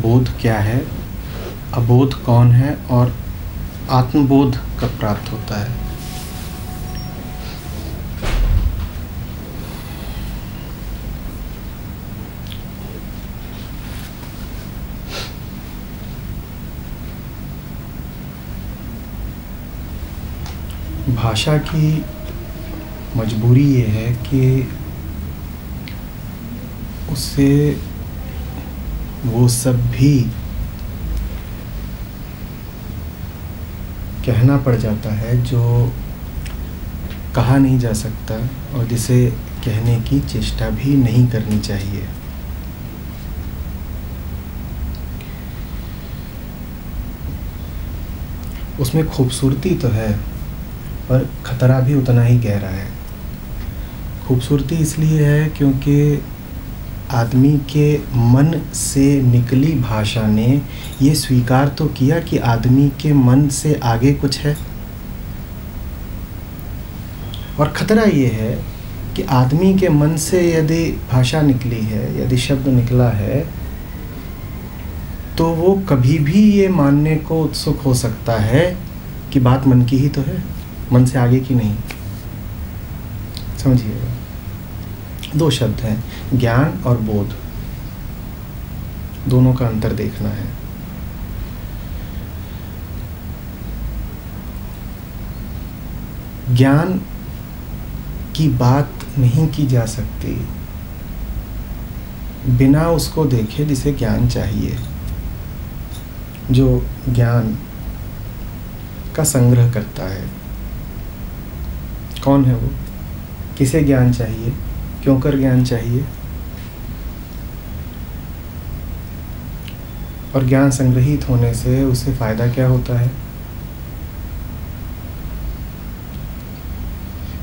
बोध क्या है, अबोध कौन है और आत्मबोध कब प्राप्त होता है। भाषा की मजबूरी ये है कि उससे वो सब भी कहना पड़ जाता है जो कहा नहीं जा सकता और जिसे कहने की चेष्टा भी नहीं करनी चाहिए। उसमें खूबसूरती तो है पर खतरा भी उतना ही गहरा है। खूबसूरती इसलिए है क्योंकि आदमी के मन से निकली भाषा ने ये स्वीकार तो किया कि आदमी के मन से आगे कुछ है, और ख़तरा ये है कि आदमी के मन से यदि भाषा निकली है, यदि शब्द निकला है, तो वो कभी भी ये मानने को उत्सुक हो सकता है कि बात मन की ही तो है, मन से आगे की नहीं। समझिएगा, दो शब्द हैं, ज्ञान और बोध, दोनों का अंतर देखना है। ज्ञान की बात नहीं की जा सकती बिना उसको देखे जिसे ज्ञान चाहिए, जो ज्ञान का संग्रह करता है। कौन है वो, किसे ज्ञान चाहिए, क्यों कर ज्ञान चाहिए, और ज्ञान संग्रहित होने से उससे फायदा क्या होता है।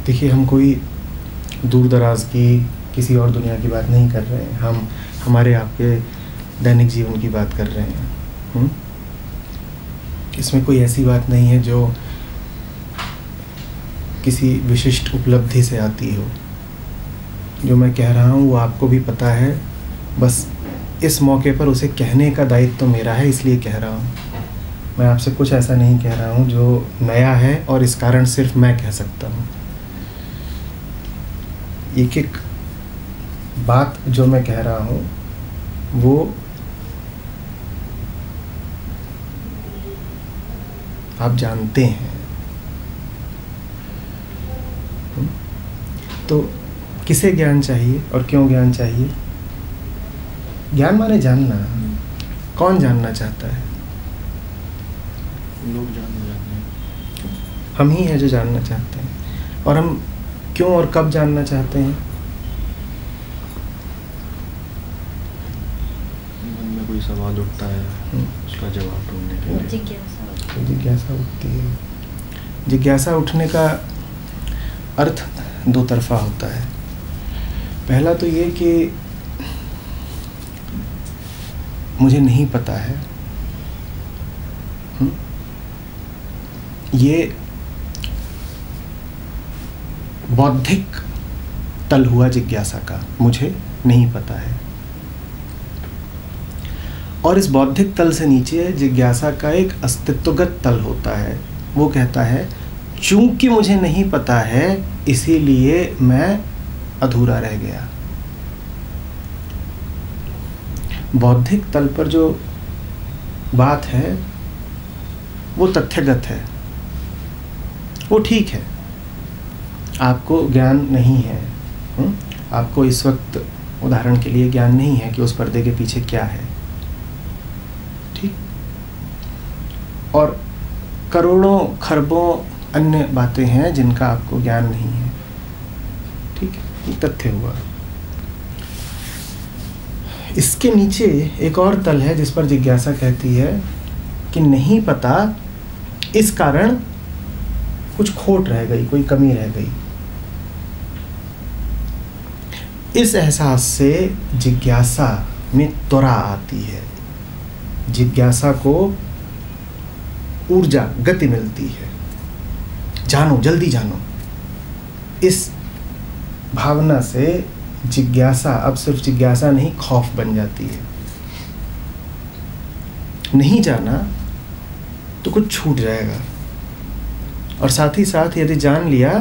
देखिए, हम कोई दूर दराज की किसी और दुनिया की बात नहीं कर रहे हैं, हम हमारे आपके दैनिक जीवन की बात कर रहे हैं। इसमें कोई ऐसी बात नहीं है जो किसी विशिष्ट उपलब्धि से आती हो। जो मैं कह रहा हूँ वो आपको भी पता है, बस इस मौके पर उसे कहने का दायित्व तो मेरा है, इसलिए कह रहा हूँ। मैं आपसे कुछ ऐसा नहीं कह रहा हूँ जो नया है और इस कारण सिर्फ मैं कह सकता हूँ। एक एक बात जो मैं कह रहा हूँ वो आप जानते हैं। तो किसे ज्ञान चाहिए और क्यों ज्ञान चाहिए। ज्ञान माने जानना, कौन जानना चाहता है, लोग जानना चाहते हैं, हम ही हैं जो जानना चाहते हैं। और हम क्यों और कब जानना चाहते हैं, मन में कोई सवाल उठता है उसका जवाब ढूंढने के लिए जिज्ञासा उठती है। जिज्ञासा उठने का अर्थ दो तरफा होता है। पहला तो ये कि मुझे नहीं पता है, ये बौद्धिक तल हुआ जिज्ञासा का, मुझे नहीं पता है। और इस बौद्धिक तल से नीचे जिज्ञासा का एक अस्तित्वगत तल होता है। वो कहता है चूंकि मुझे नहीं पता है इसीलिए मैं अधूरा रह गया। बौद्धिक तल पर जो बात है वो तथ्यगत है, वो ठीक है। आपको ज्ञान नहीं है, आपको इस वक्त उदाहरण के लिए ज्ञान नहीं है कि उस पर्दे के पीछे क्या है, ठीक। और करोड़ों खरबों अन्य बातें हैं जिनका आपको ज्ञान नहीं है, ठीक है, एक तथ्य हुआ। इसके नीचे एक और तल है जिस पर जिज्ञासा कहती है कि नहीं पता, इस कारण कुछ खोट रह गई, कोई कमी रह गई। इस एहसास से जिज्ञासा में त्वरा आती है, जिज्ञासा को ऊर्जा, गति मिलती है। जानो, जल्दी जानो, इस भावना से जिज्ञासा अब सिर्फ जिज्ञासा नहीं, खौफ बन जाती है। नहीं जाना तो कुछ छूट जाएगा, और साथ ही साथ यदि जान लिया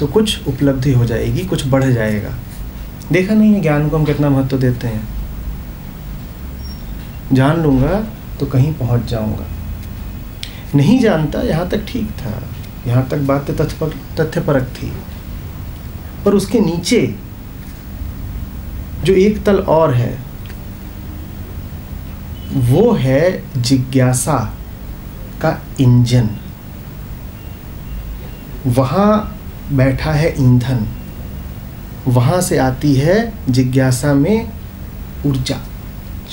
तो कुछ उपलब्धि हो जाएगी, कुछ बढ़ जाएगा। देखा नहीं है ज्ञान को हम कितना महत्व देते हैं, जान लूँगा तो कहीं पहुँच जाऊँगा, नहीं जानता यहाँ तक ठीक था, यहाँ तक बात तथ्यपरक थी, पर उसके नीचे जो एक तल और है वो है जिज्ञासा का इंजन। वहाँ बैठा है ईंधन, वहाँ से आती है जिज्ञासा में ऊर्जा,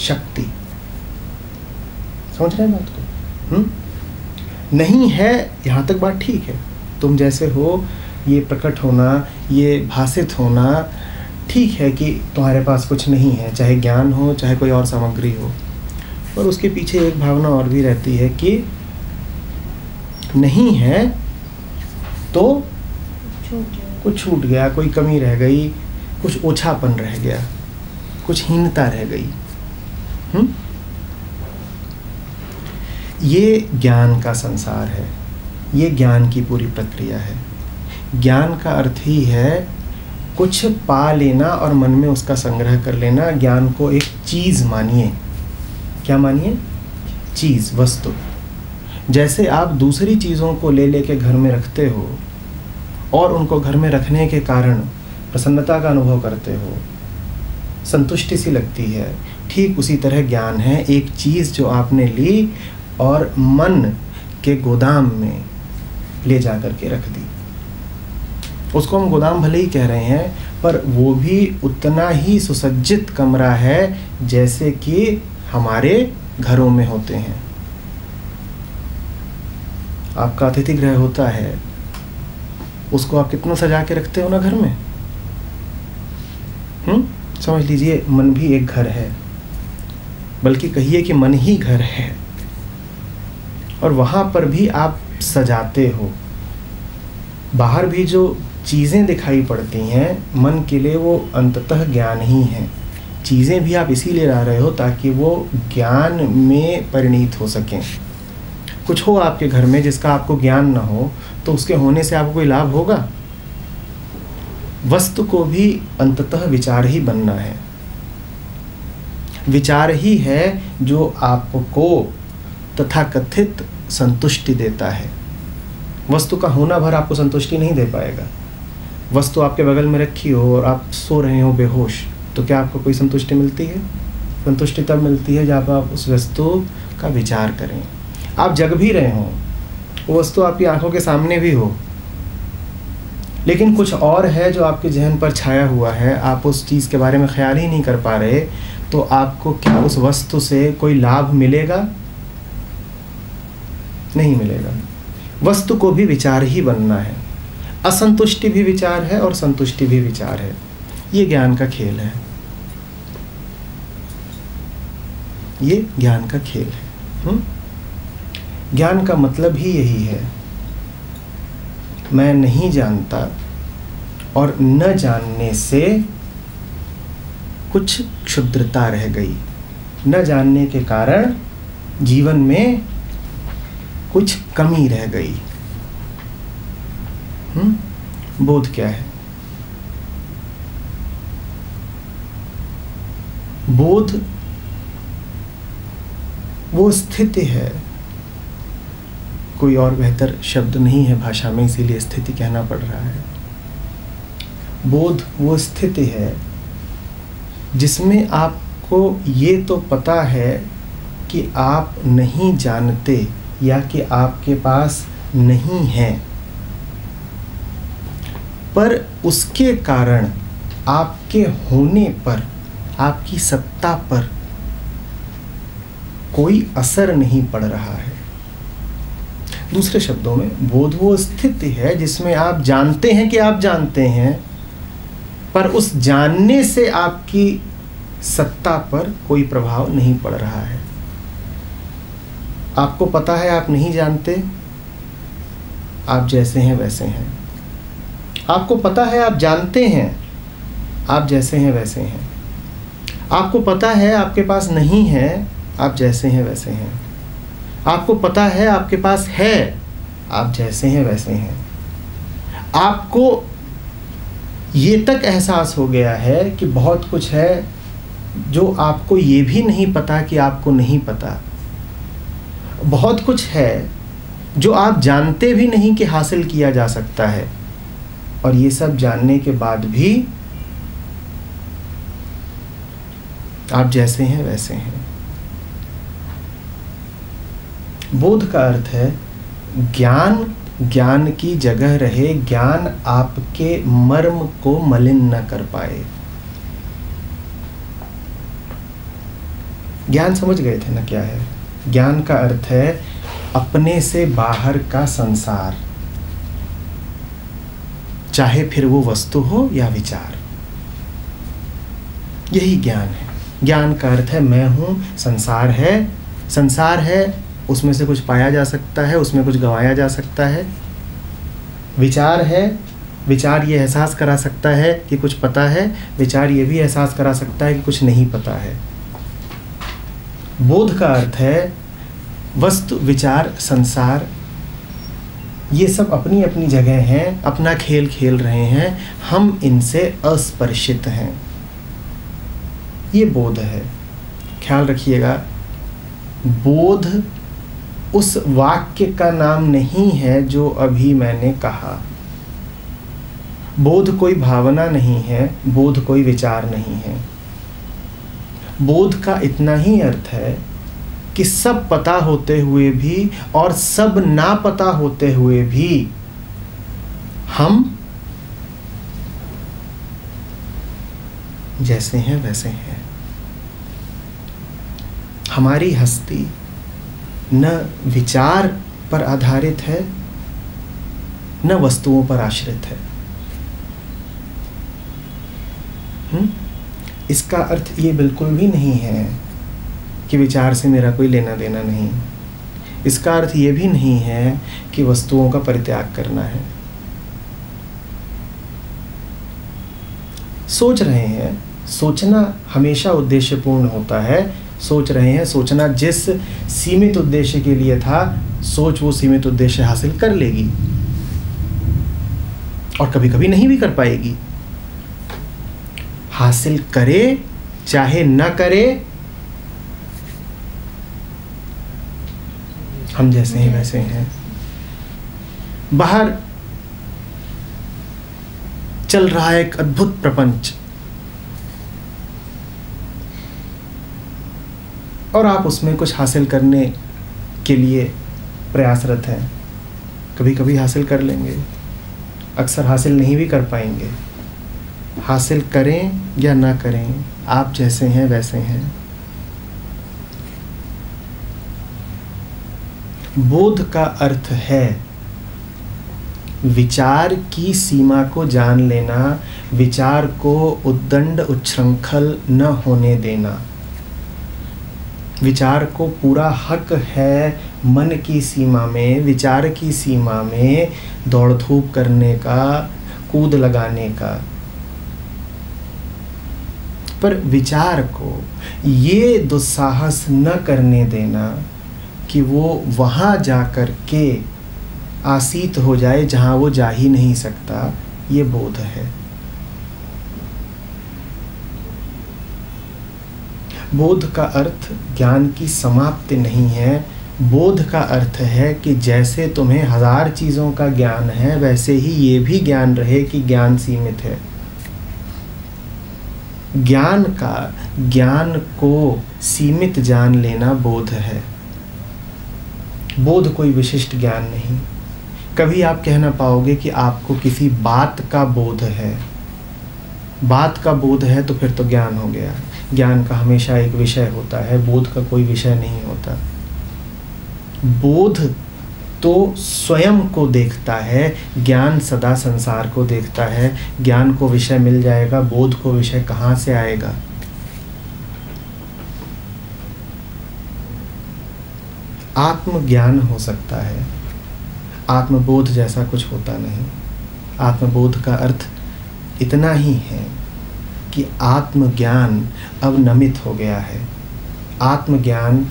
शक्ति। समझ रहे हैं बात को? नहीं है यहाँ तक बात ठीक है, तुम जैसे हो ये प्रकट होना, ये भाषित होना ठीक है कि तुम्हारे पास कुछ नहीं है, चाहे ज्ञान हो चाहे कोई और सामग्री हो, पर उसके पीछे एक भावना और भी रहती है कि नहीं है तो कुछ छूट गया, कोई कमी रह गई, कुछ ओछापन रह गया, कुछ हीनता रह गई। ये ज्ञान का संसार है, ये ज्ञान की पूरी प्रक्रिया है। ज्ञान का अर्थ ही है कुछ पा लेना और मन में उसका संग्रह कर लेना। ज्ञान को एक चीज़ मानिए। क्या मानिए? चीज़, वस्तु। जैसे आप दूसरी चीज़ों को ले लेके घर में रखते हो और उनको घर में रखने के कारण प्रसन्नता का अनुभव करते हो, संतुष्टि सी लगती है, ठीक उसी तरह ज्ञान है। एक चीज़ जो आपने ली और मन के गोदाम में ले जा कर के रख दी, उसको हम गोदाम भले ही कह रहे हैं, पर वो भी उतना ही सुसज्जित कमरा है जैसे कि हमारे घरों में होते हैं। आपका अतिथि गृह होता है, उसको आप कितना सजा के रखते हो ना घर में। समझ लीजिए मन भी एक घर है, बल्कि कहिए कि मन ही घर है, और वहाँ पर भी आप सजाते हो। बाहर भी जो चीज़ें दिखाई पड़ती हैं मन के लिए, वो अंततः ज्ञान ही हैं। चीज़ें भी आप इसीलिए ला रहे हो ताकि वो ज्ञान में परिणित हो सकें। कुछ हो आपके घर में जिसका आपको ज्ञान ना हो, तो उसके होने से आपको कोई लाभ होगा? वस्तु को भी अंततः विचार ही बनना है। विचार ही है जो आपको तथाकथित संतुष्टि देता है। वस्तु का होना भर आपको संतुष्टि नहीं दे पाएगा। वस्तु आपके बगल में रखी हो और आप सो रहे हो बेहोश, तो क्या आपको कोई संतुष्टि मिलती है? संतुष्टि तब मिलती है जब आप उस वस्तु का विचार करें। आप जग भी रहे हो, वो वस्तु आपकी आंखों के सामने भी हो, लेकिन कुछ और है जो आपके जहन पर छाया हुआ है, आप उस चीज़ के बारे में ख्याल ही नहीं कर पा रहे, तो आपको क्या उस वस्तु से कोई लाभ मिलेगा? नहीं मिलेगा। वस्तु को भी विचार ही बनना है। असंतुष्टि भी विचार है और संतुष्टि भी विचार है। ये ज्ञान का खेल है, ये ज्ञान का खेल है। ज्ञान का मतलब ही यही है, मैं नहीं जानता और न जानने से कुछ क्षुद्रता रह गई, न जानने के कारण जीवन में कुछ कमी रह गई। बोध क्या है? बोध वो स्थिति है, कोई और बेहतर शब्द नहीं है भाषा में, इसीलिए स्थिति कहना पड़ रहा है। बोध वो स्थिति है जिसमें आपको ये तो पता है कि आप नहीं जानते या कि आपके पास नहीं है, पर उसके कारण आपके होने पर, आपकी सत्ता पर कोई असर नहीं पड़ रहा है। दूसरे शब्दों में, बोध वो स्थिति है जिसमें आप जानते हैं कि आप जानते हैं, पर उस जानने से आपकी सत्ता पर कोई प्रभाव नहीं पड़ रहा है। आपको पता है आप नहीं जानते, आप जैसे हैं वैसे हैं। आपको पता है आप जानते हैं, आप जैसे हैं वैसे हैं। आपको पता है आपके पास नहीं है, आप जैसे हैं वैसे हैं। आपको पता है आपके पास है, आप जैसे हैं वैसे हैं। आपको ये तक एहसास हो गया है कि बहुत कुछ है जो आपको ये भी नहीं पता कि आपको नहीं पता। बहुत कुछ है जो आप जानते भी नहीं कि हासिल किया जा सकता है। और ये सब जानने के बाद भी आप जैसे हैं वैसे हैं। बोध का अर्थ है ज्ञान, ज्ञान की जगह रहे, ज्ञान आपके मर्म को मलिन न कर पाए। ज्ञान समझ गए थे ना क्या है? ज्ञान का अर्थ है अपने से बाहर का संसार, चाहे फिर वो वस्तु हो या विचार, यही ज्ञान है। ज्ञान का अर्थ है मैं हूँ, संसार है। संसार है, उसमें से कुछ पाया जा सकता है, उसमें कुछ गंवाया जा सकता है। विचार है, विचार ये एहसास करा सकता है कि कुछ पता है, विचार ये भी एहसास करा सकता है कि कुछ नहीं पता है। बोध का अर्थ है वस्तु, विचार, संसार, ये सब अपनी अपनी जगह हैं, अपना खेल खेल रहे हैं, हम इनसे अस्पर्शित हैं। ये बोध है। ख्याल रखिएगा, बोध उस वाक्य का नाम नहीं है जो अभी मैंने कहा। बोध कोई भावना नहीं है, बोध कोई विचार नहीं है। बोध का इतना ही अर्थ है कि सब पता होते हुए भी और सब ना पता होते हुए भी हम जैसे हैं वैसे हैं। हमारी हस्ती न विचार पर आधारित है, न वस्तुओं पर आश्रित है। इसका अर्थ ये बिल्कुल भी नहीं है कि विचार से मेरा कोई लेना देना नहीं। इसका अर्थ ये भी नहीं है कि वस्तुओं का परित्याग करना है। सोच रहे हैं, सोचना हमेशा उद्देश्यपूर्ण होता है। सोच रहे हैं, सोचना जिस सीमित उद्देश्य के लिए था, सोच वो सीमित उद्देश्य हासिल कर लेगी और कभी कभी नहीं भी कर पाएगी। हासिल करे चाहे न करे, हम जैसे हैं वैसे हैं। बाहर चल रहा है एक अद्भुत प्रपंच और आप उसमें कुछ हासिल करने के लिए प्रयासरत हैं। कभी कभी हासिल कर लेंगे, अक्सर हासिल नहीं भी कर पाएंगे। हासिल करें या ना करें, आप जैसे हैं वैसे हैं। बोध का अर्थ है विचार की सीमा को जान लेना, विचार को उद्दंड उच्छृंखल न होने देना। विचार को पूरा हक है मन की सीमा में, विचार की सीमा में दौड़ धूप करने का, कूद लगाने का। पर विचार को ये दुस्साहस न करने देना कि वो वहाँ जा कर के आसीत हो जाए जहाँ वो जा ही नहीं सकता। ये बोध है। बोध का अर्थ ज्ञान की समाप्ति नहीं है। बोध का अर्थ है कि जैसे तुम्हें 1000 चीज़ों का ज्ञान है, वैसे ही ये भी ज्ञान रहे कि ज्ञान सीमित है। ज्ञान का, ज्ञान को सीमित जान लेना बोध है। बोध कोई विशिष्ट ज्ञान नहीं। कभी आप कह ना पाओगे कि आपको किसी बात का बोध है। बात का बोध है तो फिर तो ज्ञान हो गया। ज्ञान का हमेशा एक विषय होता है, बोध का कोई विषय नहीं होता। बोध तो स्वयं को देखता है, ज्ञान सदा संसार को देखता है। ज्ञान को विषय मिल जाएगा, बोध को विषय कहाँ से आएगा? आत्मज्ञान हो सकता है, आत्मबोध जैसा कुछ होता नहीं। आत्मबोध का अर्थ इतना ही है कि आत्मज्ञान अब नमित हो गया है, आत्मज्ञान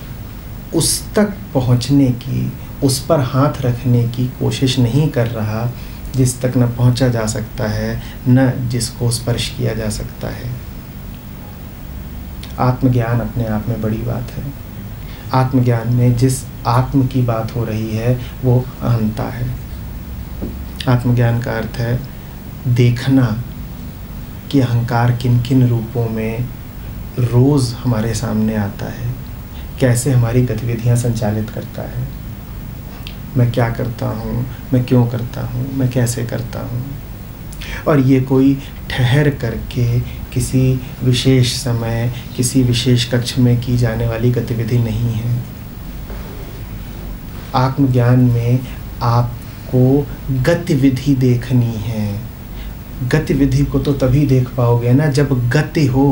उस तक पहुंचने की, उस पर हाथ रखने की कोशिश नहीं कर रहा जिस तक न पहुंचा जा सकता है, न जिसको स्पर्श किया जा सकता है। आत्मज्ञान अपने आप में बड़ी बात है। आत्मज्ञान में जिस आत्म की बात हो रही है वो अहंता है। आत्मज्ञान का अर्थ है देखना कि अहंकार किन किन रूपों में रोज़ हमारे सामने आता है, कैसे हमारी गतिविधियां संचालित करता है। मैं क्या करता हूँ, मैं क्यों करता हूँ, मैं कैसे करता हूँ। और ये कोई ठहर करके किसी विशेष समय, किसी विशेष कक्ष में की जाने वाली गतिविधि नहीं है। आत्मज्ञान में आपको गतिविधि देखनी है। गतिविधि को तो तभी देख पाओगे ना जब गति हो।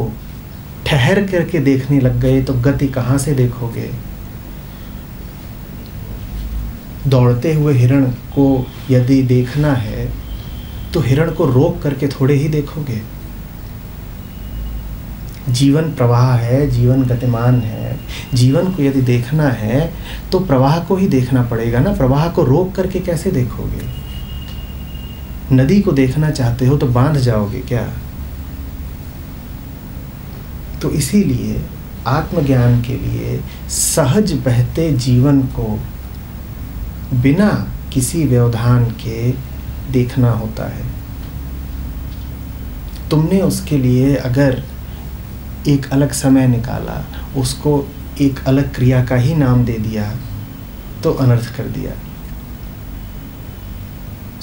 ठहर करके देखने लग गए तो गति कहाँ से देखोगे। दौड़ते हुए हिरण को यदि देखना है तो हिरण को रोक करके थोड़े ही देखोगे। जीवन प्रवाह है, जीवन गतिमान है। जीवन को यदि देखना है तो प्रवाह को ही देखना पड़ेगा ना। प्रवाह को रोक करके कैसे देखोगे। नदी को देखना चाहते हो तो बांध जाओगे क्या। तो इसीलिए आत्मज्ञान के लिए सहज बहते जीवन को बिना किसी व्यवधान के देखना होता है। तुमने उसके लिए अगर एक अलग समय निकाला, उसको एक अलग क्रिया का ही नाम दे दिया तो अनर्थ कर दिया।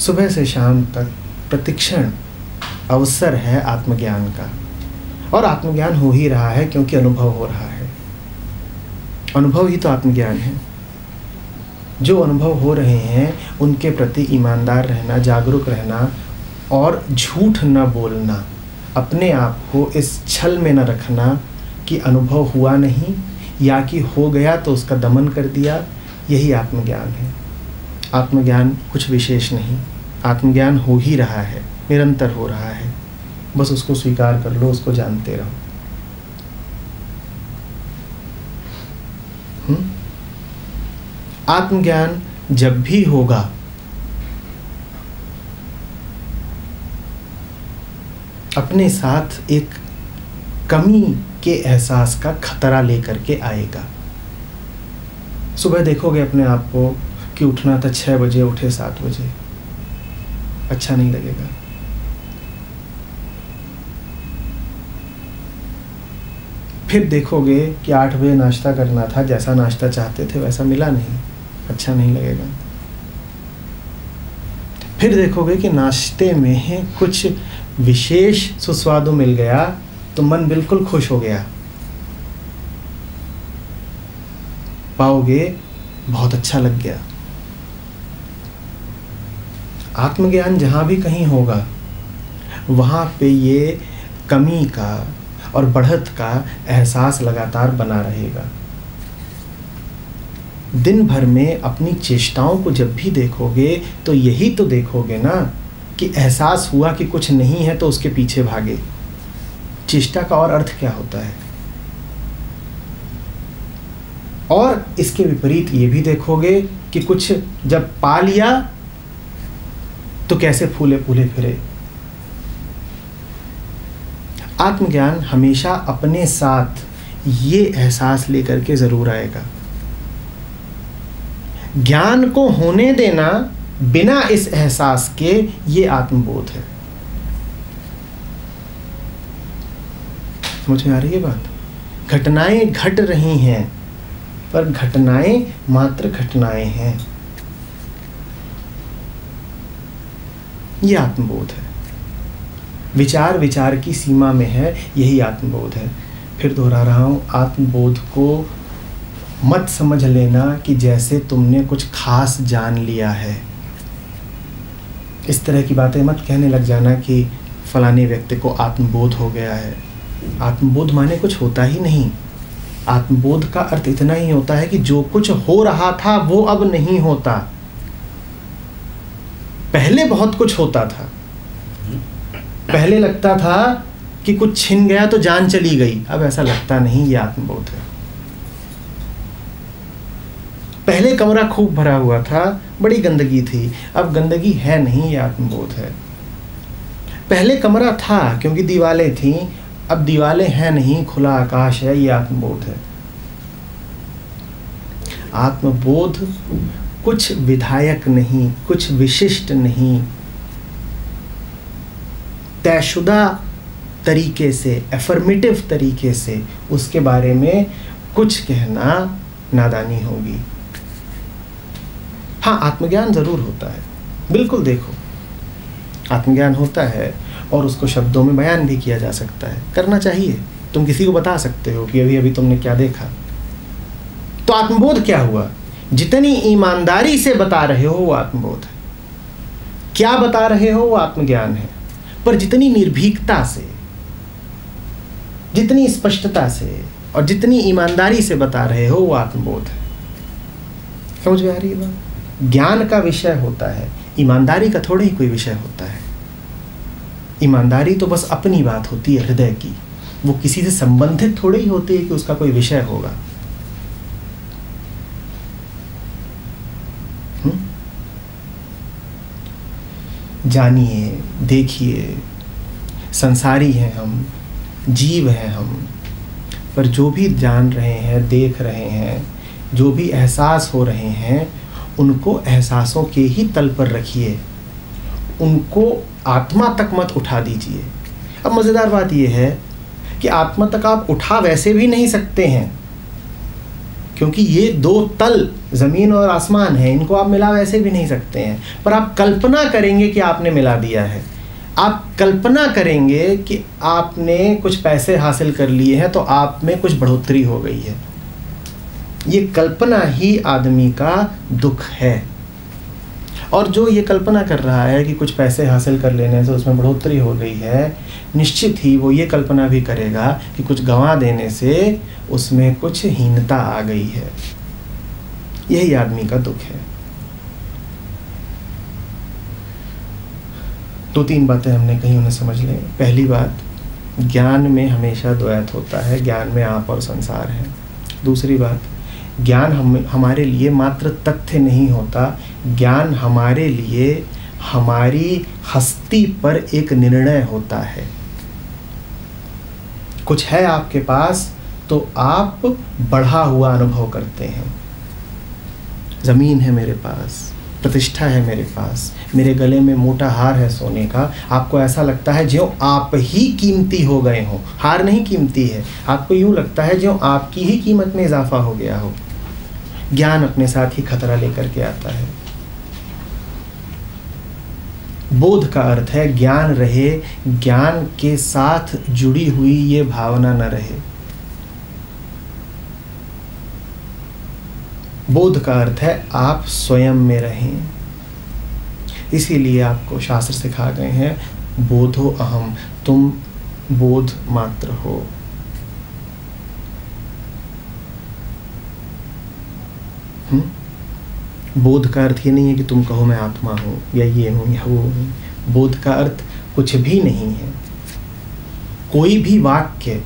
सुबह से शाम तक प्रतिक्षण अवसर है आत्मज्ञान का। और आत्मज्ञान हो ही रहा है क्योंकि अनुभव हो रहा है। अनुभव ही तो आत्मज्ञान है। जो अनुभव हो रहे हैं उनके प्रति ईमानदार रहना, जागरूक रहना और झूठ न बोलना, अपने आप को इस छल में न रखना कि अनुभव हुआ नहीं या कि हो गया तो उसका दमन कर दिया, यही आत्मज्ञान है। आत्मज्ञान कुछ विशेष नहीं, आत्मज्ञान हो ही रहा है, निरंतर हो रहा है। बस उसको स्वीकार कर लो, उसको जानते रहो। आत्मज्ञान जब भी होगा, अपने साथ एक कमी के एहसास का खतरा लेकर के आएगा। सुबह देखोगे अपने आप को कि उठना था 6 बजे, उठे 7 बजे, अच्छा नहीं लगेगा। फिर देखोगे कि 8 बजे नाश्ता करना था, जैसा नाश्ता चाहते थे वैसा मिला नहीं, अच्छा नहीं लगेगा। फिर देखोगे कि नाश्ते में कुछ विशेष सुस्वादु मिल गया तो मन बिल्कुल खुश हो गया। पाओगे बहुत अच्छा लग गया। आत्मज्ञान जहाँ भी कहीं होगा वहाँ पे ये कमी का और बढ़त का एहसास लगातार बना रहेगा। दिन भर में अपनी चेष्टाओं को जब भी देखोगे तो यही तो देखोगे ना कि एहसास हुआ कि कुछ नहीं है तो उसके पीछे भागे। चेष्टा का और अर्थ क्या होता है। और इसके विपरीत ये भी देखोगे कि कुछ जब पा लिया तो कैसे फूले फूले फिरे। आत्मज्ञान हमेशा अपने साथ ये एहसास लेकर के ज़रूर आएगा। ज्ञान को होने देना बिना इस एहसास के, ये आत्मबोध है। समझ में आ रही है बात। घटनाएं घट रही हैं पर घटनाएं मात्र घटनाएं हैं, ये आत्मबोध है। विचार विचार की सीमा में है, यही आत्मबोध है। फिर दोहरा रहा हूँ, आत्मबोध को मत समझ लेना कि जैसे तुमने कुछ खास जान लिया है। इस तरह की बातें मत कहने लग जाना कि फलाने व्यक्ति को आत्मबोध हो गया है। आत्मबोध माने कुछ होता ही नहीं। आत्मबोध का अर्थ इतना ही होता है कि जो कुछ हो रहा था वो अब नहीं होता। पहले बहुत कुछ होता था। पहले लगता था कि कुछ छिन गया तो जान चली गई, अब ऐसा लगता नहीं। ये आत्मबोध है। पहले कमरा खूब भरा हुआ था, बड़ी गंदगी थी, अब गंदगी है नहीं, ये आत्मबोध है। पहले कमरा था क्योंकि दीवारें थीं, अब दीवारें हैं नहीं, खुला आकाश है, ये आत्मबोध है। आत्मबोध कुछ विधायक नहीं, कुछ विशिष्ट नहीं, तयशुदा तरीके से, एफर्मेटिव तरीके से उसके बारे में कुछ कहना नादानी होगी। हाँ, आत्मज्ञान जरूर होता है, बिल्कुल देखो आत्मज्ञान होता है और उसको शब्दों में बयान भी किया जा सकता है, करना चाहिए। तुम किसी को बता सकते हो कि अभी अभी तुमने क्या देखा। तो आत्मबोध क्या हुआ? जितनी ईमानदारी से बता रहे हो वो आत्मबोध है। क्या बता रहे हो वो आत्मज्ञान है, पर जितनी निर्भीकता से, जितनी स्पष्टता से और जितनी ईमानदारी से बता रहे हो वो आत्मबोध है। समझ में आ रही है बात? ज्ञान का विषय होता है, ईमानदारी का थोड़ा ही कोई विषय होता है। ईमानदारी तो बस अपनी बात होती है हृदय की, वो किसी से संबंधित थोड़ी ही होती है कि उसका कोई विषय होगा। जानिए, देखिए, संसारी हैं हम, जीव हैं हम, पर जो भी जान रहे हैं, देख रहे हैं, जो भी एहसास हो रहे हैं, उनको एहसासों के ही तल पर रखिए, उनको आत्मा तक मत उठा दीजिए। अब मज़ेदार बात यह है कि आत्मा तक आप उठा वैसे भी नहीं सकते हैं, क्योंकि ये दो तल, ज़मीन और आसमान है, इनको आप मिला वैसे भी नहीं सकते हैं। पर आप कल्पना करेंगे कि आपने मिला दिया है, आप कल्पना करेंगे कि आपने कुछ पैसे हासिल कर लिए हैं तो आप में कुछ बढ़ोतरी हो गई है। ये कल्पना ही आदमी का दुख है। और जो ये कल्पना कर रहा है कि कुछ पैसे हासिल कर लेने से उसमें बढ़ोतरी हो गई है, निश्चित ही वो ये कल्पना भी करेगा कि कुछ गंवा देने से उसमें कुछ हीनता आ गई है। यही आदमी का दुख है। दो तीन बातें हमने कहीं उन्हें समझ लें। पहली बात, ज्ञान में हमेशा द्वैत होता है, ज्ञान में आप और संसार है। दूसरी बात, ज्ञान हमारे लिए मात्र तथ्य नहीं होता, ज्ञान हमारे लिए हमारी हस्ती पर एक निर्णय होता है। कुछ है आपके पास तो आप बढ़ा हुआ अनुभव करते हैं। ज़मीन है मेरे पास, प्रतिष्ठा है मेरे पास, मेरे गले में मोटा हार है सोने का, आपको ऐसा लगता है जो आप ही कीमती हो गए हो। हार नहीं कीमती है, आपको यूँ लगता है जो आपकी ही कीमत में इजाफा हो गया हो। ज्ञान अपने साथ ही खतरा लेकर के आता है। बोध का अर्थ है ज्ञान रहे, ज्ञान के साथ जुड़ी हुई ये भावना न रहे। बोध का अर्थ है आप स्वयं में रहें। इसीलिए आपको शास्त्र सिखा गए हैं, बोधो अहम, तुम बोध मात्र हो। बोध का अर्थ ये नहीं है कि तुम कहो मैं आत्मा हूँ या ये हूँ या वो हूँ। बोध का अर्थ कुछ भी नहीं है। कोई भी वाक्य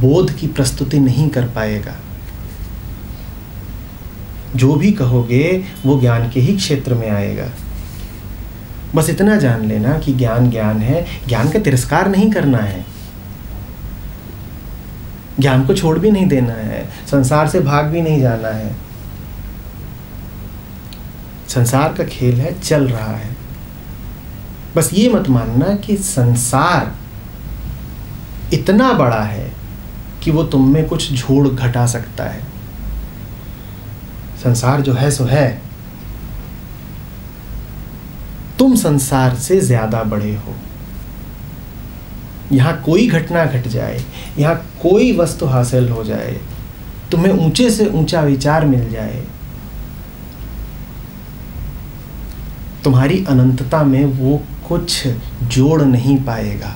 बोध की प्रस्तुति नहीं कर पाएगा। जो भी कहोगे वो ज्ञान के ही क्षेत्र में आएगा। बस इतना जान लेना कि ज्ञान ज्ञान है, ज्ञान का तिरस्कार नहीं करना है, ज्ञान को छोड़ भी नहीं देना है, संसार से भाग भी नहीं जाना है। संसार का खेल है, चल रहा है, बस ये मत मानना कि संसार इतना बड़ा है कि वो तुम में कुछ जोड़ घटा सकता है। संसार जो है सो है, तुम संसार से ज्यादा बड़े हो। यहाँ कोई घटना घट जाए, यहाँ कोई वस्तु हासिल हो जाए, तुम्हें ऊंचे से ऊंचा विचार मिल जाए, तुम्हारी अनंतता में वो कुछ जोड़ नहीं पाएगा।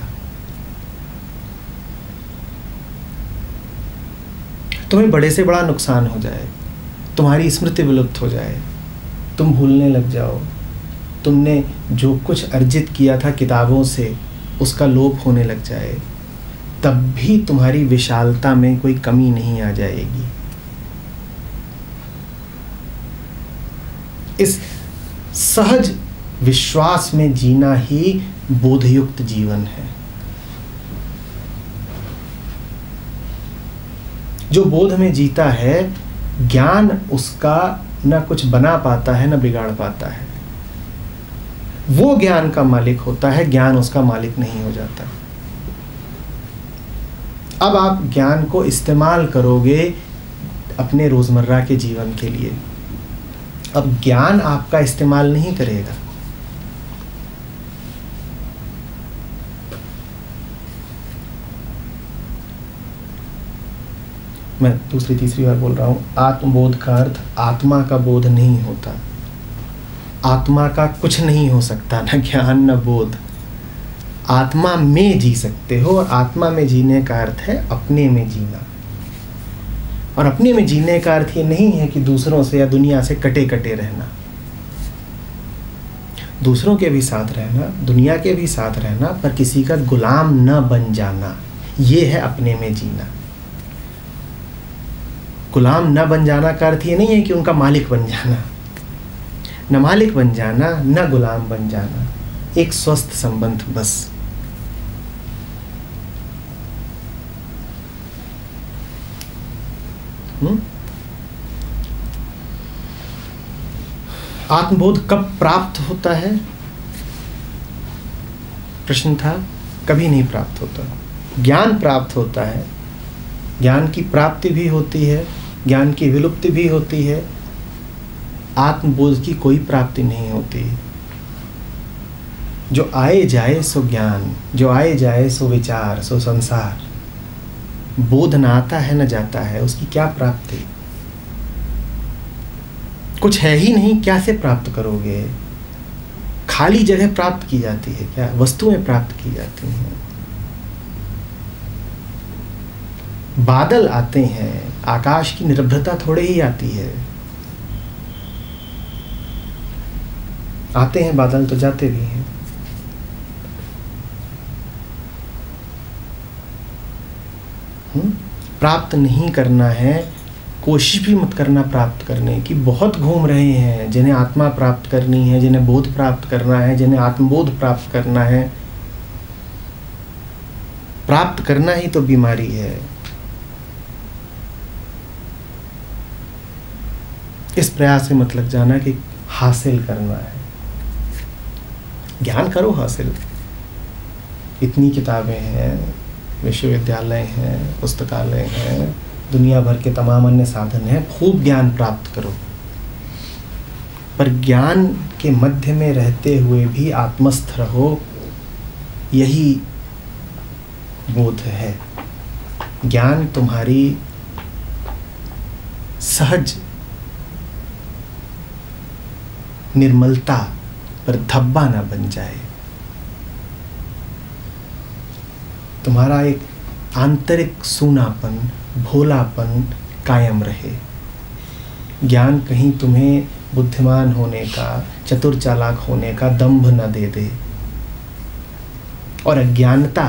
तुम्हें बड़े से बड़ा नुकसान हो जाए, तुम्हारी स्मृति विलुप्त हो जाए, तुम भूलने लग जाओ, तुमने जो कुछ अर्जित किया था किताबों से उसका लोप होने लग जाए, तब भी तुम्हारी विशालता में कोई कमी नहीं आ जाएगी। इस सहज विश्वास में जीना ही बोधयुक्त जीवन है। जो बोध में जीता है, ज्ञान उसका ना कुछ बना पाता है ना बिगाड़ पाता है। वो ज्ञान का मालिक होता है, ज्ञान उसका मालिक नहीं हो जाता। अब आप ज्ञान को इस्तेमाल करोगे अपने रोजमर्रा के जीवन के लिए। अब ज्ञान आपका इस्तेमाल नहीं करेगा। मैं दूसरी तीसरी बार बोल रहा हूं, आत्मबोध का अर्थ आत्मा का बोध नहीं होता। आत्मा का कुछ नहीं हो सकता, ना ज्ञान ना बोध। आत्मा में जी सकते हो, और आत्मा में जीने का अर्थ है अपने में जीना। और अपने में जीने का अर्थ ये नहीं है कि दूसरों से या दुनिया से कटे कटे रहना। दूसरों के भी साथ रहना, दुनिया के भी साथ रहना, पर किसी का गुलाम न बन जाना, ये है अपने में जीना। गुलाम न बन जाना का अर्थ ये नहीं है कि उनका मालिक बन जाना, न मालिक बन जाना न गुलाम बन जाना। एक स्वस्थ संबंध बस। आत्मबोध कब प्राप्त होता है? प्रश्न था। कभी नहीं प्राप्त होता। ज्ञान प्राप्त होता है। ज्ञान की प्राप्ति भी होती है, ज्ञान की विलुप्ति भी होती है। आत्मबोध की कोई प्राप्ति नहीं होती। जो आए जाए सो ज्ञान, जो आए जाए सो विचार, सो संसार। बोध ना आता है ना जाता है, उसकी क्या प्राप्ति? कुछ है ही नहीं, कैसे प्राप्त करोगे? खाली जगह प्राप्त की जाती है क्या? वस्तुएं प्राप्त की जाती हैं। बादल आते हैं, आकाश की निर्भरता थोड़े ही आती है। आते हैं बादल तो जाते भी हैं। प्राप्त नहीं करना है, कोशिश भी मत करना प्राप्त करने की। बहुत घूम रहे हैं जिन्हें आत्मा प्राप्त करनी है, जिन्हें बोध प्राप्त करना है, जिन्हें आत्मबोध प्राप्त करना है। प्राप्त करना ही तो बीमारी है। इस प्रयास से मत लग जाना कि हासिल करना है। ज्ञान करो हासिल। इतनी किताबें हैं, विश्वविद्यालय हैं, पुस्तकालय हैं, दुनिया भर के तमाम अन्य साधन हैं। खूब ज्ञान प्राप्त करो, पर ज्ञान के मध्य में रहते हुए भी आत्मस्थ रहो। यही बोध है। ज्ञान तुम्हारी सहज निर्मलता पर धब्बा ना बन जाए। तुम्हारा एक आंतरिक सूनापन, भोलापन कायम रहे। ज्ञान कहीं तुम्हें बुद्धिमान होने का, चतुर चालाक होने का दंभ न दे दे, और अज्ञानता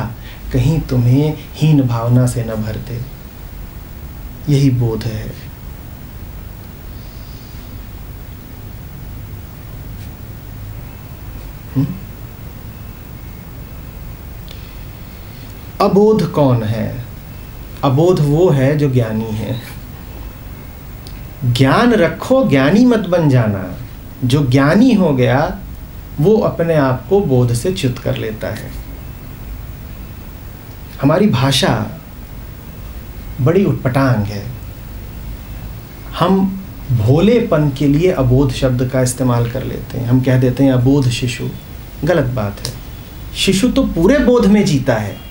कहीं तुम्हें हीन भावना से न भर दे। यही बोध है। अबोध कौन है? अबोध वो है जो ज्ञानी है। ज्ञान रखो, ज्ञानी मत बन जाना। जो ज्ञानी हो गया वो अपने आप को बोध से च्युत कर लेता है। हमारी भाषा बड़ी उटपटांग है। हम भोलेपन के लिए अबोध शब्द का इस्तेमाल कर लेते हैं। हम कह देते हैं अबोध शिशु। गलत बात है। शिशु तो पूरे बोध में जीता है।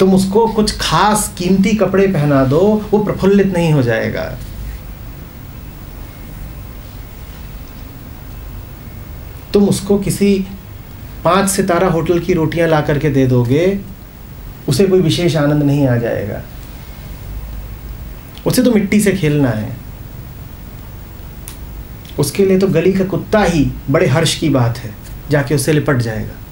तुम उसको कुछ खास कीमती कपड़े पहना दो, वो प्रफुल्लित नहीं हो जाएगा। तुम उसको किसी 5 सितारा होटल की रोटियां ला करके दे दोगे, उसे कोई विशेष आनंद नहीं आ जाएगा। उसे तो मिट्टी से खेलना है। उसके लिए तो गली का कुत्ता ही बड़े हर्ष की बात है, जाके उससे लिपट जाएगा।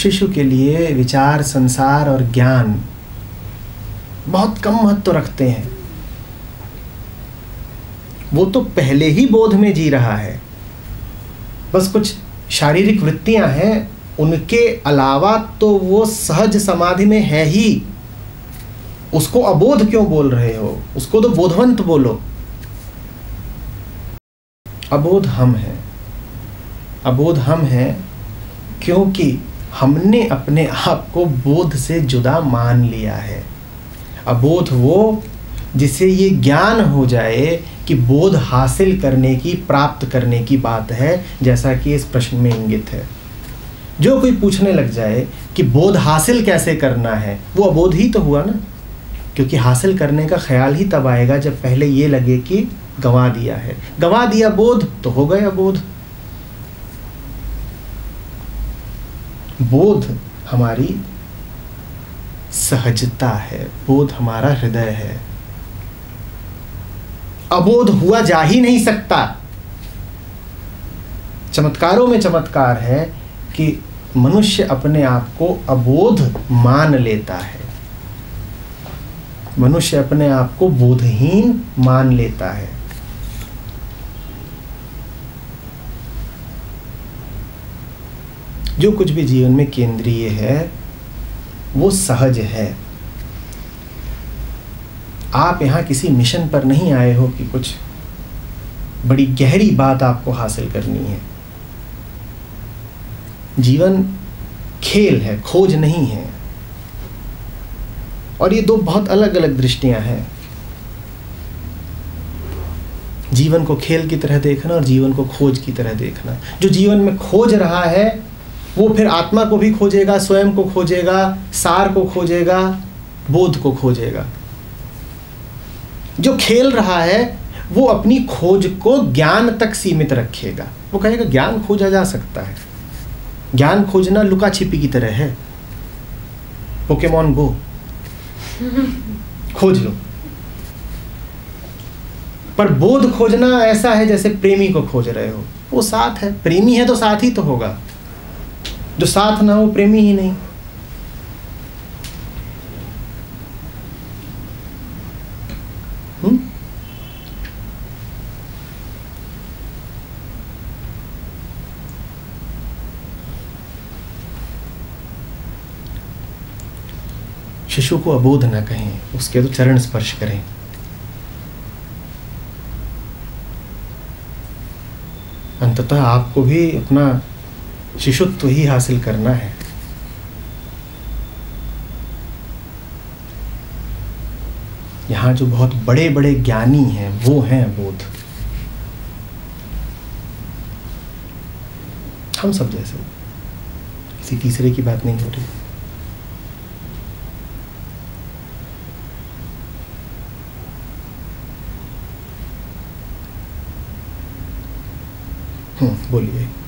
शिशु के लिए विचार, संसार और ज्ञान बहुत कम महत्व रखते हैं। वो तो पहले ही बोध में जी रहा है, बस कुछ शारीरिक वृत्तियां हैं उनके अलावा तो वो सहज समाधि में है ही। उसको अबोध क्यों बोल रहे हो? उसको तो बोधवंत बोलो। अबोध हम हैं, अबोध हम हैं क्योंकि हमने अपने आप को बोध से जुदा मान लिया है। अबोध वो जिसे ये ज्ञान हो जाए कि बोध हासिल करने की, प्राप्त करने की बात है, जैसा कि इस प्रश्न में इंगित है। जो कोई पूछने लग जाए कि बोध हासिल कैसे करना है, वो अबोध ही तो हुआ ना, क्योंकि हासिल करने का ख्याल ही तब आएगा जब पहले ये लगे कि गंवा दिया है। गंवा दिया बोध तो हो गया अबोध। बोध हमारी सहजता है, बोध हमारा हृदय है। अबोध हुआ जा ही नहीं सकता। चमत्कारों में चमत्कार है कि मनुष्य अपने आप को अबोध मान लेता है, मनुष्य अपने आप को बोधहीन मान लेता है। जो कुछ भी जीवन में केंद्रीय है वो सहज है। आप यहाँ किसी मिशन पर नहीं आए हो कि कुछ बड़ी गहरी बात आपको हासिल करनी है। जीवन खेल है, खोज नहीं है। और ये दो बहुत अलग अलग दृष्टियाँ हैं। जीवन को खेल की तरह देखना और जीवन को खोज की तरह देखना। जो जीवन में खोज रहा है वो फिर आत्मा को भी खोजेगा, स्वयं को खोजेगा, सार को खोजेगा, बोध को खोजेगा। जो खेल रहा है वो अपनी खोज को ज्ञान तक सीमित रखेगा। वो कहेगा ज्ञान खोजा जा सकता है। ज्ञान खोजना लुका छिपी की तरह है। पोकेमॉन गो खोज लो। पर बोध खोजना ऐसा है जैसे प्रेमी को खोज रहे हो। वो साथ है, प्रेमी है तो साथ ही तो होगा। जो साथ ना हो प्रेमी ही नहीं। शिशु को अबोध न कहें, उसके तो चरण स्पर्श करें। अंततः आपको भी अपना शिशुत्व ही हासिल करना है। यहाँ जो बहुत बड़े बड़े ज्ञानी हैं वो हैं अबोध। हम सब जैसे, किसी तीसरे की बात नहीं हो रही। बोलिए।